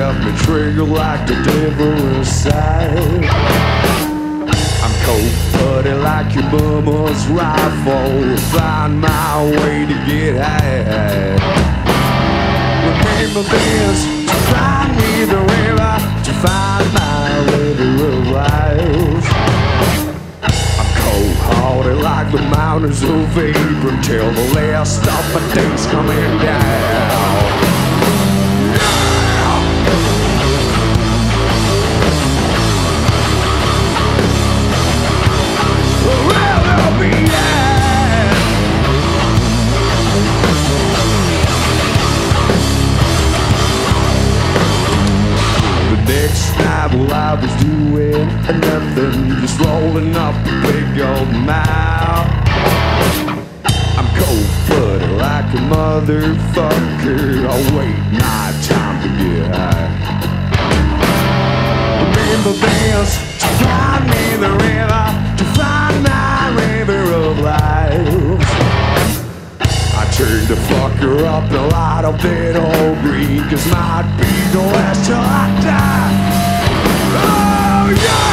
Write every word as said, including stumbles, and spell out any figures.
of betrayal like the devil's side. I'm cold-blooded like your mama's rifle. Find my way to get high. Remember this, to find me the river, to find my way to arrive. I'm cold-hearted like the mountains of April, till the last of my days coming down. Well, I was doing nothing, just rolling up a big old mouth. I'm cold-blooded like a motherfucker. I'll wait my time to get high. Remember this, to find me the river, to find my river of life. I turned the fucker up and light up that old green, 'cause might be the last till I die. Oh yeah!